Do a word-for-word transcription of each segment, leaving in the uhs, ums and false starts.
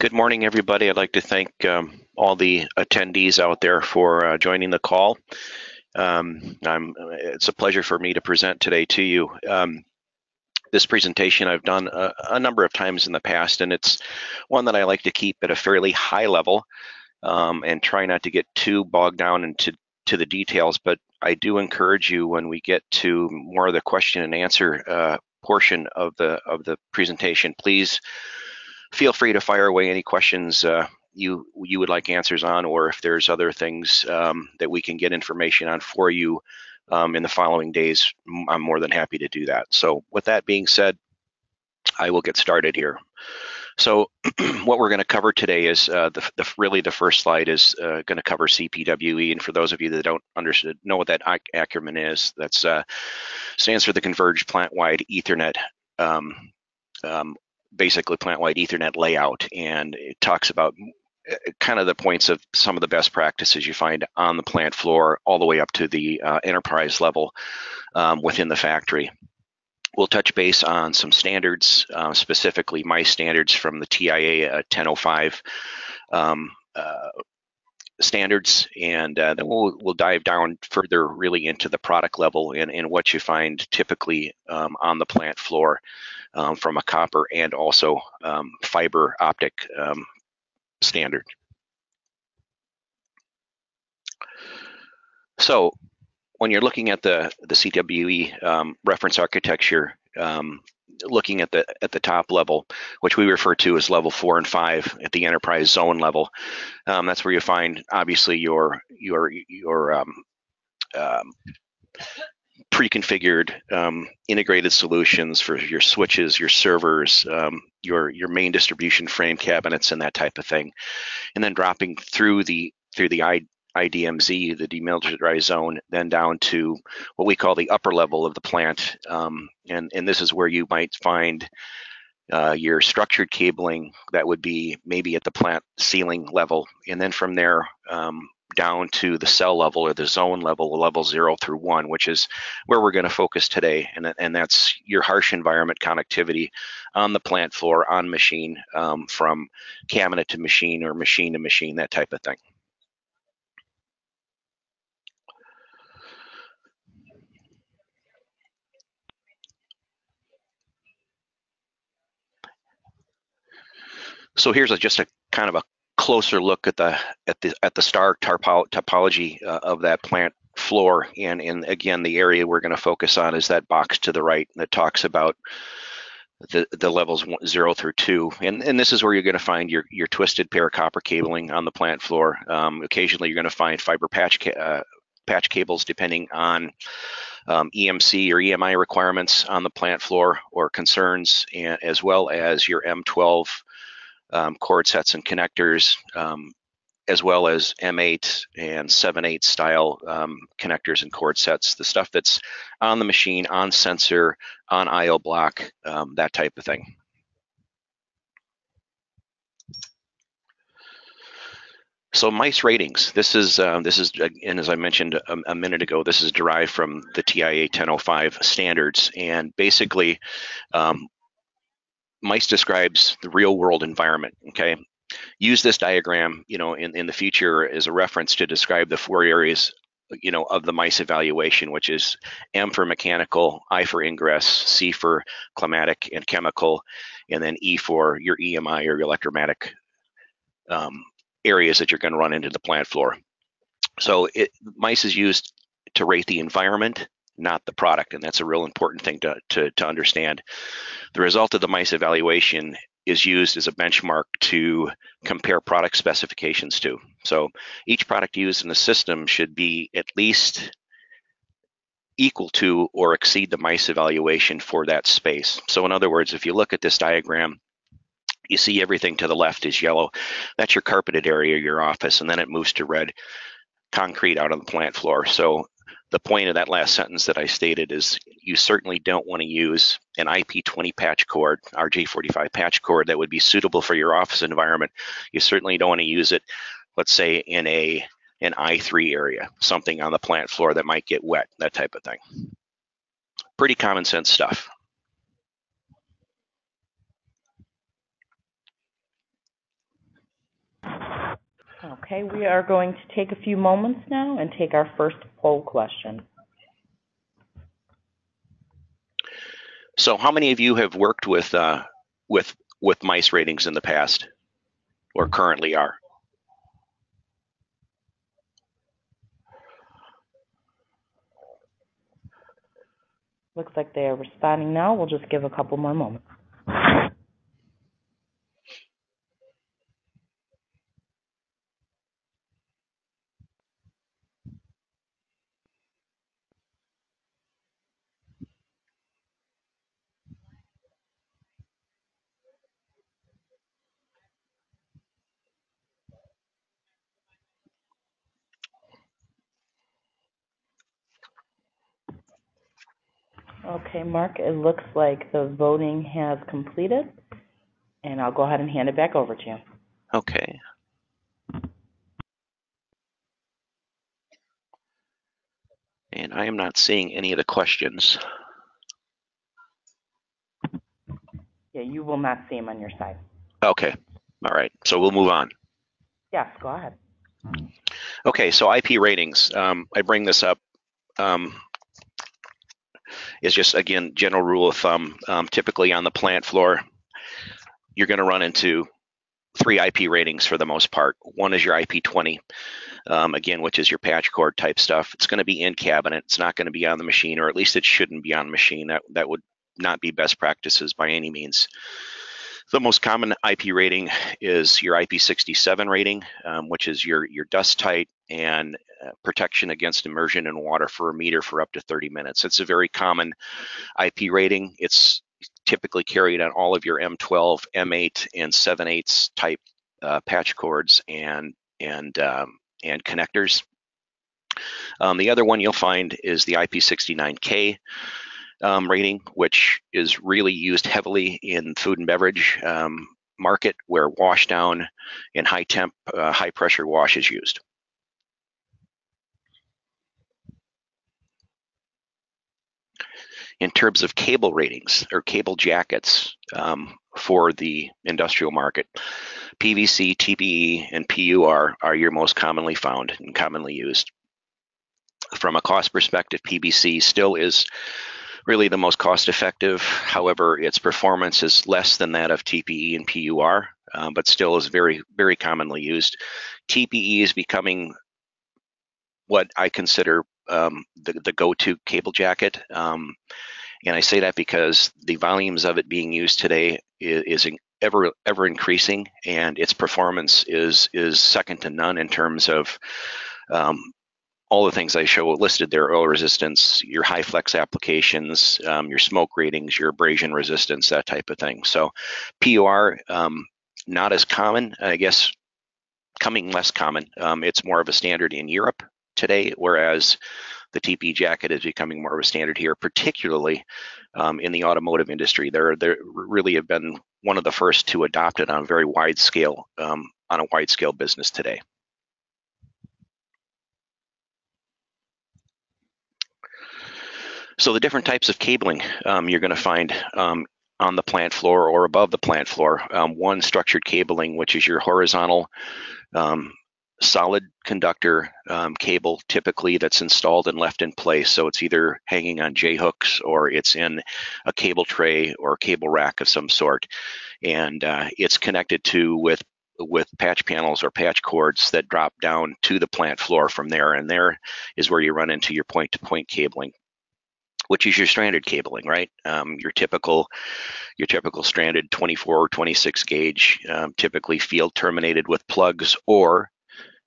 Good morning, everybody. I'd like to thank um, all the attendees out there for uh, joining the call. Um, I'm, it's a pleasure for me to present today to you. Um, this presentation I've done a, a number of times in the past, and it's one that I like to keep at a fairly high level um, and try not to get too bogged down into to the details. But I do encourage you, when we get to more of the question and answer uh, portion of the of the presentation, please feel free to fire away any questions uh, you you would like answers on, or if there's other things um, that we can get information on for you um, in the following days, I'm more than happy to do that. So with that being said, I will get started here. So what we're going to cover today is uh, the, the really the first slide is uh, going to cover C P W E, and for those of you that don't understand know what that acronym is, that's uh, stands for the Converged Plant-Wide Ethernet. Um, um, basically plant-wide Ethernet layout, and it talks about kind of the points of some of the best practices you find on the plant floor all the way up to the uh, enterprise level um, within the factory. We'll touch base on some standards, uh, specifically MICE standards from the T I A ten oh five um, uh, standards, and uh, then we'll, we'll dive down further really into the product level and, and what you find typically um, on the plant floor Um, from a copper and also um, fiber optic um, standard. So when you're looking at the, the C P W E um, reference architecture, um, looking at the at the top level, which we refer to as level four and five at the enterprise zone level, um, that's where you find obviously your your your um, um, pre-configured um, integrated solutions for your switches, your servers, um, your your main distribution frame cabinets, and that type of thing, and then dropping through the through the I D M Z, the demilitarized zone, then down to what we call the upper level of the plant, um, and and this is where you might find uh, your structured cabling that would be maybe at the plant ceiling level, and then from there, Um, down to the cell level or the zone level, level zero through one, which is where we're going to focus today. And, and that's your harsh environment connectivity on the plant floor, on machine, um, from cabinet to machine or machine to machine, that type of thing. So here's a, just a kind of a closer look at the at the at the star topology uh, of that plant floor, and and again the area we're going to focus on is that box to the right that talks about the the levels one, zero through two, and and this is where you're going to find your your twisted pair of copper cabling on the plant floor. Um, occasionally you're going to find fiber patch ca uh, patch cables depending on um, E M C or E M I requirements on the plant floor or concerns, and, as well as your M twelve. Um, cord sets and connectors, um, as well as M eight and seven eight style um, connectors and cord sets, the stuff that's on the machine, on sensor, on I O block, um, that type of thing. So MICE ratings. This is uh, this is, and as I mentioned a, a minute ago, this is derived from the T I A ten oh five standards, and basically, Um, MICE describes the real-world environment. Okay, use this diagram, you know, in in the future as a reference to describe the four areas, you know, of the MICE evaluation, which is M for mechanical, I for ingress, C for climatic and chemical, and then E for your E M I or your electromagnetic um, areas that you're going to run into the plant floor. So it, MICE is used to rate the environment, not the product, and that's a real important thing to, to, to understand. The result of the MICE evaluation is used as a benchmark to compare product specifications to. So each product used in the system should be at least equal to or exceed the MICE evaluation for that space. So in other words, if you look at this diagram, you see everything to the left is yellow. That's your carpeted area, your office, and then it moves to red, concrete out on the plant floor. So the point of that last sentence that I stated is you certainly don't want to use an I P twenty patch cord, R J forty-five patch cord that would be suitable for your office environment. You certainly don't want to use it, let's say, in a an I three area, something on the plant floor that might get wet, that type of thing. Pretty common sense stuff. Okay, we are going to take a few moments now and take our first poll question. So how many of you have worked with uh, with with MICE ratings in the past or currently are? Looks like they are responding now. We'll just give a couple more moments. Okay, Mark, it looks like the voting has completed, and I'll go ahead and hand it back over to you. Okay. And I am not seeing any of the questions. Yeah, you will not see them on your side. Okay. All right. So we'll move on. Yes, go ahead. Okay, so I P ratings. Um, I bring this up. Um, Is just again general rule of thumb. Um, typically on the plant floor, you're going to run into three I P ratings for the most part. One is your I P twenty, um, again, which is your patch cord type stuff. It's going to be in cabinet. It's not going to be on the machine, or at least it shouldn't be on the machine. That that would not be best practices by any means. The most common I P rating is your I P sixty-seven rating, um, which is your your dust tight and uh, protection against immersion in water for a meter for up to thirty minutes. It's a very common I P rating. It's typically carried on all of your M twelve, M eight, and seven eighths type uh, patch cords and and um, and connectors. Um, the other one you'll find is the I P sixty-nine K. Um, rating, which is really used heavily in food and beverage um, market, where wash down and high temp, uh, high pressure wash is used. In terms of cable ratings or cable jackets um, for the industrial market, P V C, T P E, and P U R are your most commonly found and commonly used. From a cost perspective, P V C still is really the most cost-effective. However, its performance is less than that of T P E and P U R, um, but still is very, very commonly used. T P E is becoming what I consider um, the, the go-to cable jacket. Um, and I say that because the volumes of it being used today is, is ever, ever increasing, and its performance is, is second to none in terms of um, all the things I show listed there: oil resistance, your high flex applications, um, your smoke ratings, your abrasion resistance, that type of thing. So P U R, um, not as common, I guess, coming less common. Um, it's more of a standard in Europe today, whereas the T P E jacket is becoming more of a standard here, particularly um, in the automotive industry. They're, they're really have been one of the first to adopt it on a very wide scale, um, on a wide scale business today. So the different types of cabling um, you're going to find um, on the plant floor or above the plant floor. Um, one, structured cabling, which is your horizontal um, solid conductor um, cable, typically that's installed and left in place. So it's either hanging on J-hooks or it's in a cable tray or a cable rack of some sort. And uh, it's connected to with with patch panels or patch cords that drop down to the plant floor from there. And there is where you run into your point-to-point cabling, which is your stranded cabling, right? Um, your typical, your typical stranded twenty-four or twenty-six gauge, um, typically field terminated with plugs, or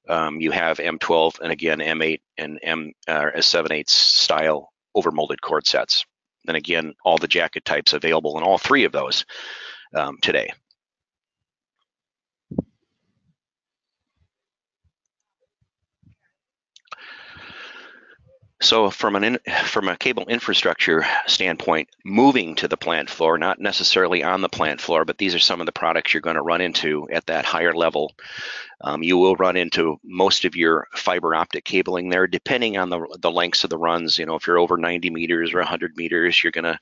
um, you have M twelve and again M eight and M uh, seven eighths style overmolded cord sets. And again, all the jacket types available in all three of those um, today. So from an in, from a cable infrastructure standpoint, moving to the plant floor, not necessarily on the plant floor, but these are some of the products you're going to run into at that higher level. Um, you will run into most of your fiber optic cabling there, depending on the, the lengths of the runs. You know, if you're over ninety meters or one hundred meters, you're going to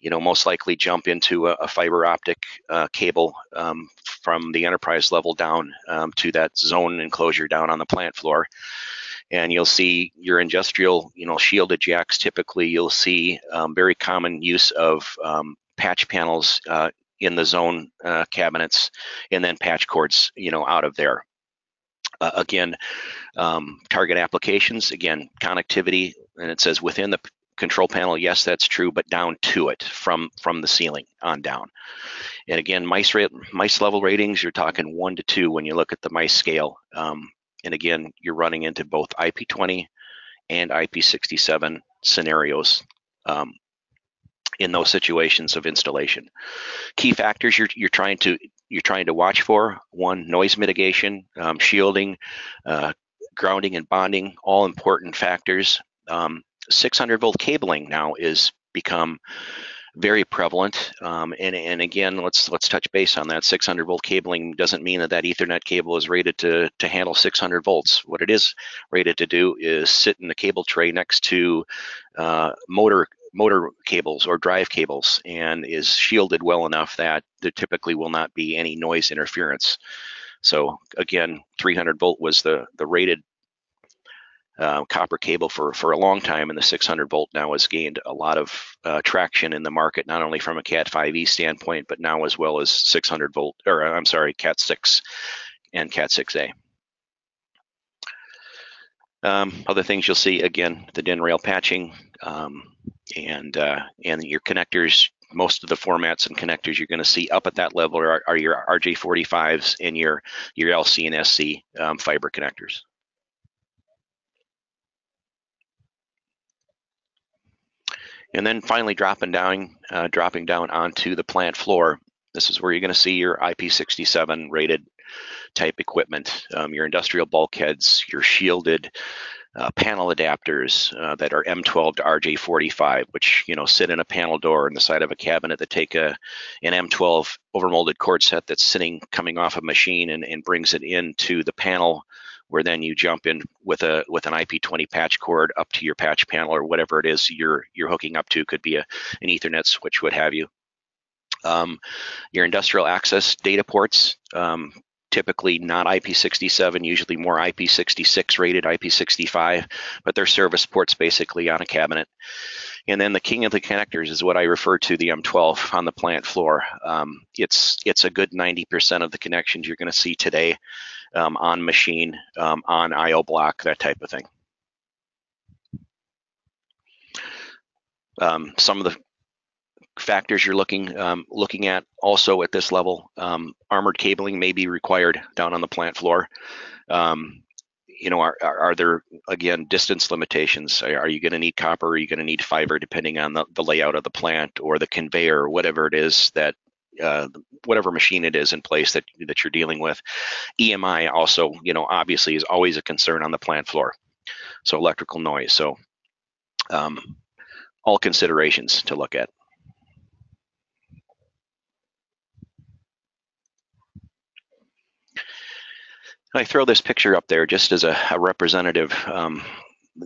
you know, most likely jump into a, a fiber optic uh, cable um, from the enterprise level down um, to that zone enclosure down on the plant floor. And you'll see your industrial, you know, shielded jacks, typically you'll see um, very common use of um, patch panels uh, in the zone uh, cabinets, and then patch cords, you know, out of there. Uh, again, um, target applications, again, connectivity, and it says within the control panel, yes, that's true, but down to it from from the ceiling on down. And again, mice rate, mice level ratings, you're talking one to two when you look at the mice scale. Um, and again, you're running into both I P twenty and I P sixty-seven scenarios um, in those situations of installation. Key factors you're you're trying to you're trying to watch for: one, noise mitigation, um, shielding, uh, grounding, and bonding, all important factors. Um, six hundred volt cabling now is become very prevalent, um, and and again, let's let's touch base on that. six hundred volt cabling doesn't mean that that Ethernet cable is rated to to handle six hundred volts. What it is rated to do is sit in the cable tray next to uh, motor motor cables or drive cables, and is shielded well enough that there typically will not be any noise interference. So again, three hundred volt was the the rated Uh, copper cable for for a long time, and the six hundred volt now has gained a lot of uh, traction in the market, not only from a CAT five E standpoint, but now as well as six hundred volt, or I'm sorry, CAT six and CAT six A. Um, other things you'll see, again, the DIN rail patching, um, and uh, and your connectors. Most of the formats and connectors you're going to see up at that level are, are your R J forty-fives and your your L C and S C um, fiber connectors. And then finally, dropping down, uh, dropping down onto the plant floor. This is where you're going to see your I P sixty-seven rated type equipment, um, your industrial bulkheads, your shielded uh, panel adapters uh, that are M twelve to R J forty-five, which, you know, sit in a panel door in the side of a cabinet that take a an M twelve overmolded cord set that's sitting coming off a machine and, and brings it into the panel, where then you jump in with a with an I P twenty patch cord up to your patch panel or whatever it is you're you're hooking up to. Could be a an Ethernet switch, what have you. Um, your industrial access data ports, um, typically not I P sixty-seven, usually more I P sixty-six rated, I P sixty-five, but they're service ports basically on a cabinet. And then the king of the connectors is what I refer to the M twelve on the plant floor. Um, it's it's a good ninety percent of the connections you're going to see today. Um, on machine, um, on I O block, that type of thing. Um, some of the factors you're looking um, looking at also at this level, um, armored cabling may be required down on the plant floor. Um, you know, are, are, are there, again, distance limitations? Are, are you going to need copper? Are you going to need fiber, depending on the, the layout of the plant or the conveyor or whatever it is that Uh, whatever machine it is in place that that you're dealing with. E M I also, you know, obviously is always a concern on the plant floor. So electrical noise. So um, all considerations to look at. I throw this picture up there just as a, a representative. Um,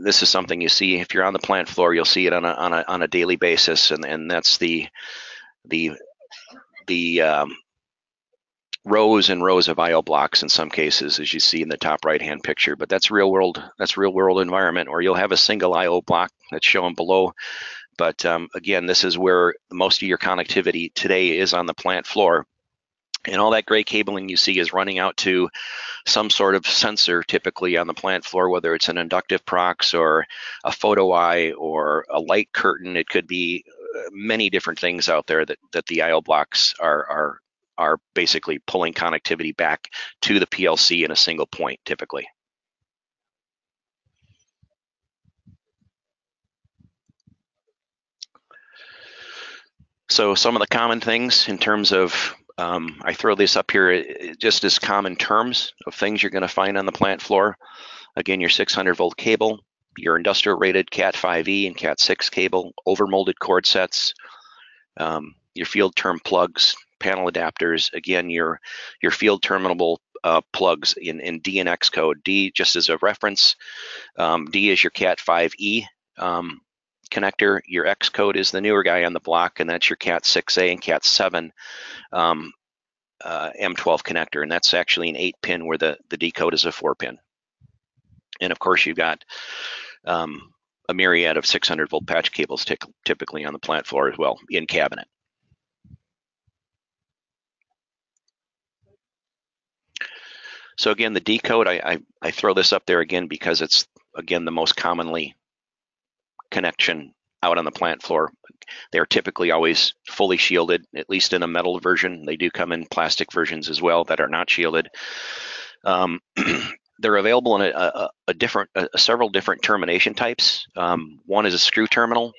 this is something you see if you're on the plant floor. You'll see it on a on a on a daily basis, and and that's the the the um, rows and rows of I O blocks in some cases, as you see in the top right-hand picture, but that's real world, that's real world environment, or you'll have a single I O block that's shown below. But um, again, this is where most of your connectivity today is on the plant floor. And all that gray cabling you see is running out to some sort of sensor, typically on the plant floor, whether it's an inductive prox or a photo eye or a light curtain. It could be many different things out there that that the I O blocks are are are basically pulling connectivity back to the P L C in a single point, typically. So some of the common things in terms of um, I throw this up here just as common terms of things you're going to find on the plant floor. Again, your six hundred volt cable, your industrial rated CAT five E and CAT six cable, overmolded cord sets, um, your field term plugs, panel adapters, again, your your field terminable uh, plugs in, in D and X code. D just as a reference, um, D is your CAT five E, um, connector. Your X code is the newer guy on the block, and that's your CAT six A and CAT seven um, uh, M twelve connector, and that's actually an eight pin where the, the D code is a four pin. And of course, you've got um, a myriad of six hundred volt patch cables typically on the plant floor as well, in cabinet. So again, the D code, I, I, I throw this up there again because it's, again, the most commonly connection out on the plant floor. They're typically always fully shielded, at least in a metal version. They do come in plastic versions as well that are not shielded. Um, they're available in a, a, a different, a, several different termination types. Um, one is a screw terminal.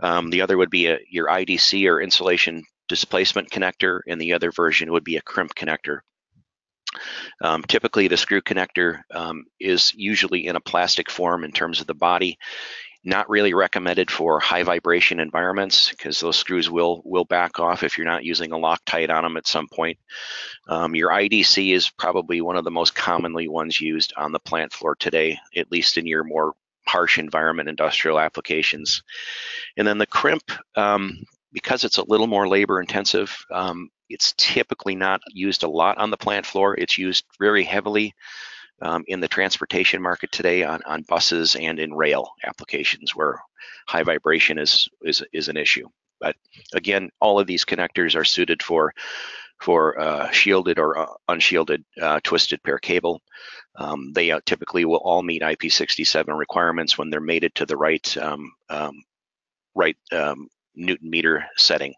Um, the other would be a, your I D C or insulation displacement connector, and the other version would be a crimp connector. Um, typically, the screw connector um, is usually in a plastic form in terms of the body. Not really recommended for high vibration environments because those screws will will back off if you're not using a Loctite on them at some point. Um, your I D C is probably one of the most commonly ones used on the plant floor today, at least in your more harsh environment industrial applications. And then the crimp, um, because it's a little more labor intensive, um, it's typically not used a lot on the plant floor. It's used very heavily um, in the transportation market today on, on buses and in rail applications where high vibration is, is, is an issue. But again, all of these connectors are suited for, for uh, shielded or uh, unshielded uh, twisted pair cable. Um, they uh, typically will all meet I P sixty-seven requirements when they're mated to the right, um, um, right um, Newton meter setting.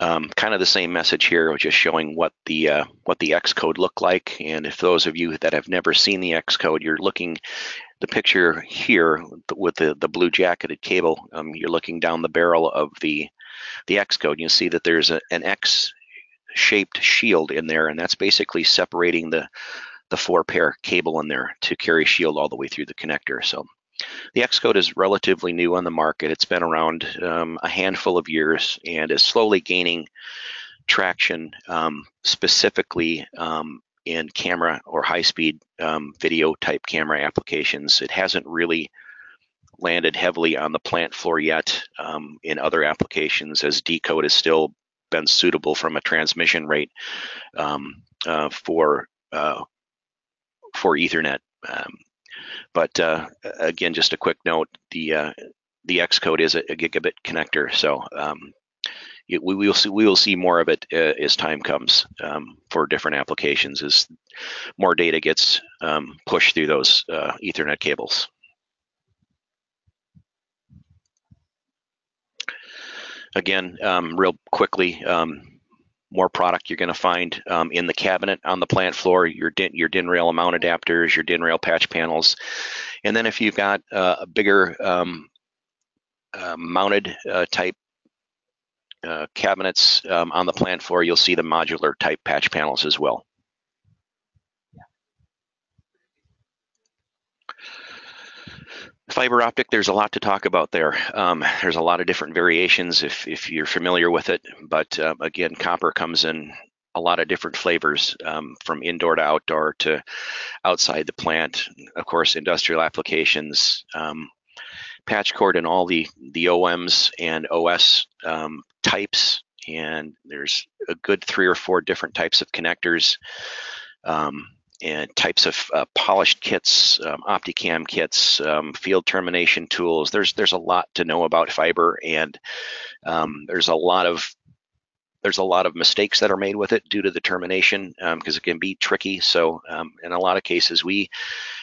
Um, kind of the same message here, just showing what the uh, what the X code looked like. And if those of you that have never seen the X code, you're looking the picture here with the the blue jacketed cable. Um, you're looking down the barrel of the the X code. You see that there's a, an X-shaped shield in there, and that's basically separating the the four pair cable in there to carry shield all the way through the connector. So the X code is relatively new on the market. It's been around um, a handful of years and is slowly gaining traction, um, specifically um, in camera or high-speed um, video type camera applications. It hasn't really landed heavily on the plant floor yet um, in other applications, as D code has still been suitable from a transmission rate um, uh, for uh, for Ethernet. Um, But uh, again, just a quick note: the uh, the X code is a, a gigabit connector, so um, it, we will see we will see more of it uh, as time comes um, for different applications as more data gets um, pushed through those uh, Ethernet cables. Again, um, real quickly. Um, More product you're going to find um, in the cabinet on the plant floor, your DIN, your DIN rail mount adapters, your DIN rail patch panels. And then if you've got uh, a bigger um, uh, mounted uh, type uh, cabinets um, on the plant floor, you'll see the modular type patch panels as well. Fiber optic, there's a lot to talk about there. Um, there's a lot of different variations if, if you're familiar with it, but um, again, copper comes in a lot of different flavors um, from indoor to outdoor to outside the plant, of course, industrial applications, um, patch cord and all the, the O Ms and O S um, types, and there's a good three or four different types of connectors. Um, and types of uh, polished kits, um, OptiCam kits, um, field termination tools. There's there's a lot to know about fiber, and um, there's a lot of there's a lot of mistakes that are made with it due to the termination because um, it can be tricky. So um, in a lot of cases, we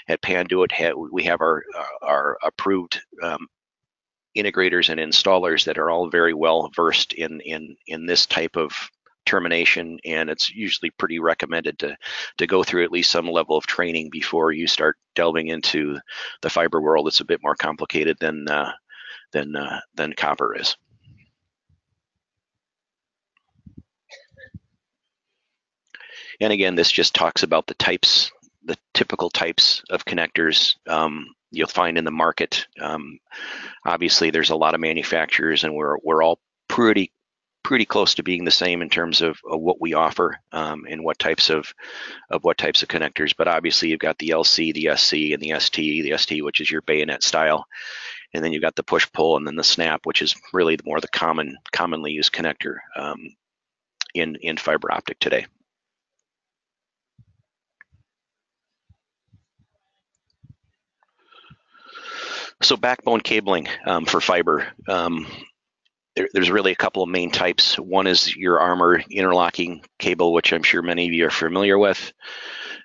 at Panduit have, we have our our approved um, integrators and installers that are all very well versed in in in this type of termination, and it's usually pretty recommended to to go through at least some level of training before you start delving into the fiber world. It's a bit more complicated than uh, than uh, than copper is. And again, this just talks about the types, the typical types of connectors um, you'll find in the market. Um, obviously, there's a lot of manufacturers, and we're we're all pretty pretty close to being the same in terms of, of what we offer um, and what types of of what types of connectors. But obviously, you've got the L C, the S C, and the S T. The S T, which is your bayonet style, and then you've got the push pull, and then the snap, which is really more the common commonly used connector um, in in fiber optic today. So backbone cabling um, for fiber. Um, there, there's really a couple of main types. One is your armor interlocking cable, which I'm sure many of you are familiar with.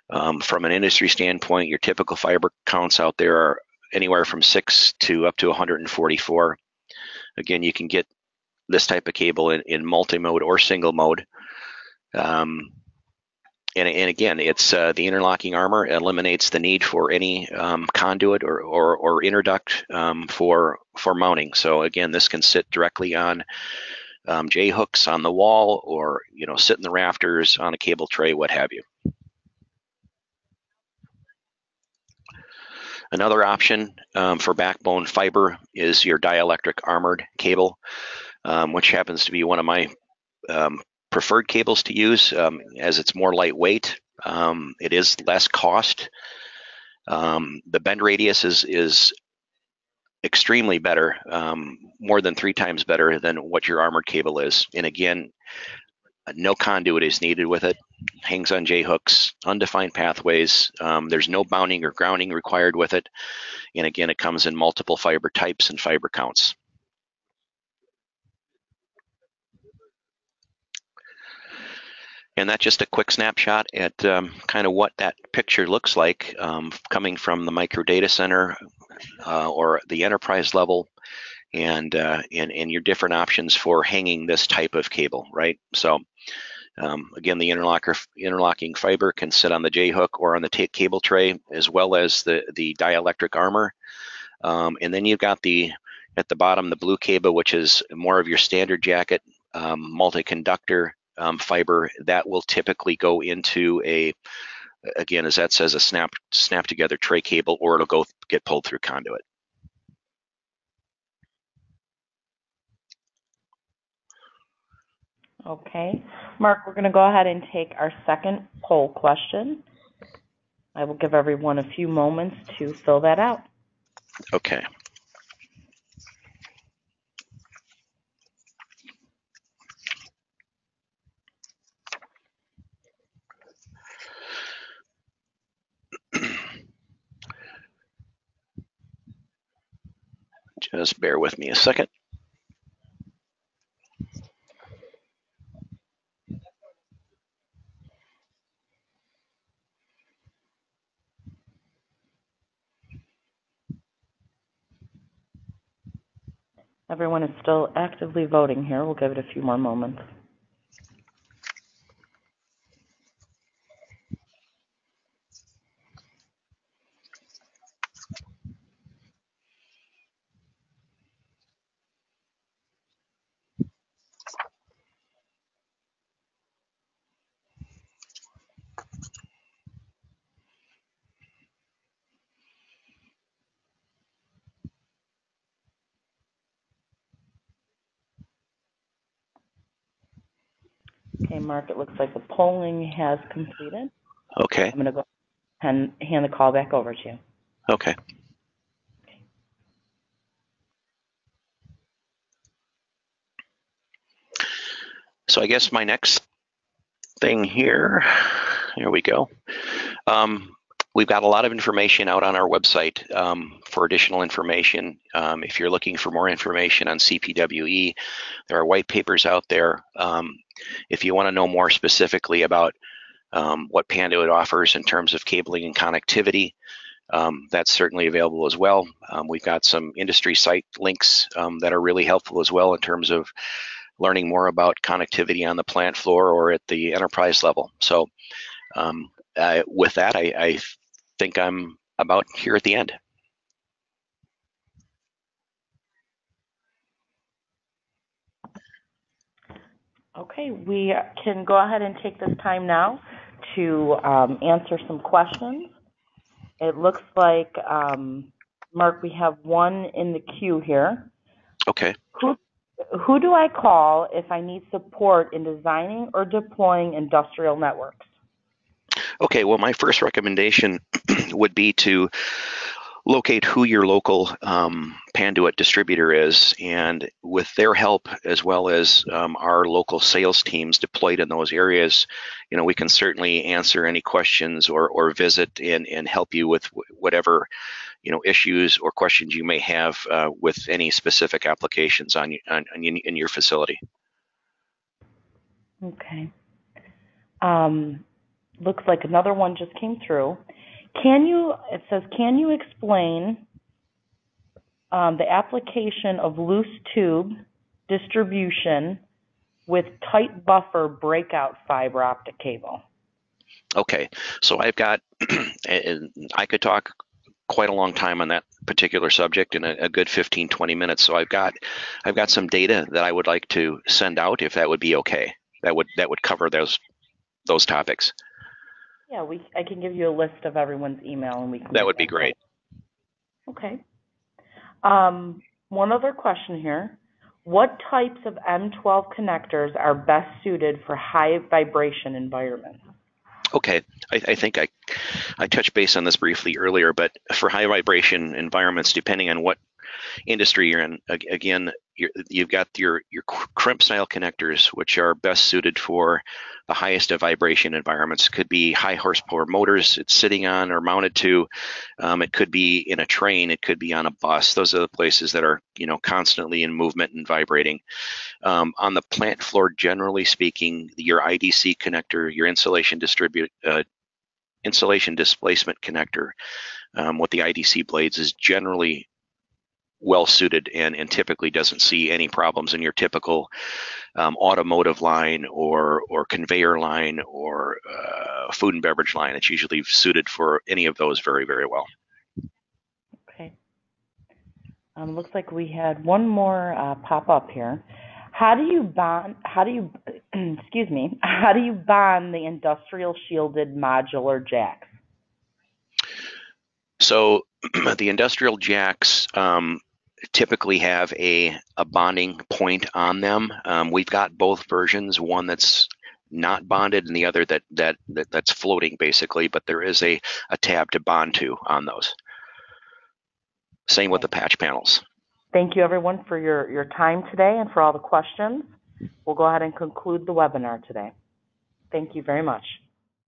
Um, from an industry standpoint, your typical fiber counts out there are anywhere from six to up to one hundred forty-four. Again, you can get this type of cable in, in multi-mode or single mode. Um, And, and again, it's uh, the interlocking armor eliminates the need for any um, conduit or, or, or interduct um, for for mounting. So again, this can sit directly on um, J hooks on the wall, or you know, sit in the rafters on a cable tray, what have you. Another option um, for backbone fiber is your dielectric armored cable, um, which happens to be one of my um, preferred cables to use um, as it's more lightweight. Um, it is less cost. Um, the bend radius is is extremely better, um, more than three times better than what your armored cable is. And again, no conduit is needed with it. Hangs on J hooks, undefined pathways. Um, there's no bounding or grounding required with it. And again, it comes in multiple fiber types and fiber counts. And that's just a quick snapshot at um, kind of what that picture looks like um, coming from the micro data center uh, or the enterprise level, and, uh, and and your different options for hanging this type of cable, right? So um, again, the interlocker, interlocking fiber can sit on the J hook or on the tape cable tray, as well as the, the dielectric armor. Um, and then you've got the, at the bottom, the blue cable, which is more of your standard jacket, um, multi-conductor, Um, fiber that will typically go into a, again, as that says, a snap snap together tray cable, or it'll go get pulled through conduit. Okay, Mark, we're going to go ahead and take our second poll question. I will give everyone a few moments to fill that out. Okay. Just bear with me a second. Everyone is still actively voting here. We'll give it a few more moments. Okay, Mark, it looks like the polling has completed. Okay. I'm going to go and hand the call back over to you. Okay. Okay. So I guess my next thing here, here we go. Um, we've got a lot of information out on our website um, for additional information. Um, if you're looking for more information on C P W E, there are white papers out there. Um, If you want to know more specifically about um, what Panduit offers in terms of cabling and connectivity, um, that's certainly available as well. Um, we've got some industry site links um, that are really helpful as well in terms of learning more about connectivity on the plant floor or at the enterprise level. So um, uh, with that, I, I think I'm about here at the end. Okay, we can go ahead and take this time now to um, answer some questions. It looks like, um, Mark, we have one in the queue here. Okay. Who, who do I call if I need support in designing or deploying industrial networks? Okay, well, my first recommendation would be to locate who your local um, Panduit distributor is, and with their help, as well as um, our local sales teams deployed in those areas, you know, we can certainly answer any questions or, or visit and, and help you with whatever, you know, issues or questions you may have uh, with any specific applications on, on, on in your facility. Okay. Um, looks like another one just came through. Can you, it says, can you explain um, the application of loose tube distribution with tight buffer breakout fiber optic cable? Okay, so I've got, and I could talk quite a long time on that particular subject, in a, a good fifteen, twenty minutes. So I've got, I've got some data that I would like to send out, if that would be okay. That would that would cover those those topics. Yeah, we. I can give you a list of everyone's email, and we can. That would be great. Okay. Um, one other question here: what types of M twelve connectors are best suited for high vibration environments? Okay, I, I think I, I touched base on this briefly earlier, but for high vibration environments, depending on what industry you're in, again, you're, you've got your your crimp style connectors, which are best suited for the highest of vibration environments. Could be high horsepower motors it's sitting on or mounted to. Um, it could be in a train. It could be on a bus. Those are the places that are, you know, constantly in movement and vibrating. Um, on the plant floor, generally speaking, your I D C connector, your insulation distribute, uh, insulation displacement connector, um, with the I D C blades, is generally well suited and, and typically doesn't see any problems in your typical um, automotive line or or conveyor line or uh, food and beverage line. It's usually suited for any of those very, very well. Okay. Um, looks like we had one more uh, pop up here. How do you bond? How do you? excuse me. How do you bond the industrial shielded modular jacks? So the industrial jacks um, typically have a, a bonding point on them. Um, we've got both versions, one that's not bonded and the other that, that, that that's floating basically, but there is a, a tab to bond to on those. Same with the patch panels. Thank you everyone for your, your time today and for all the questions. We'll go ahead and conclude the webinar today. Thank you very much.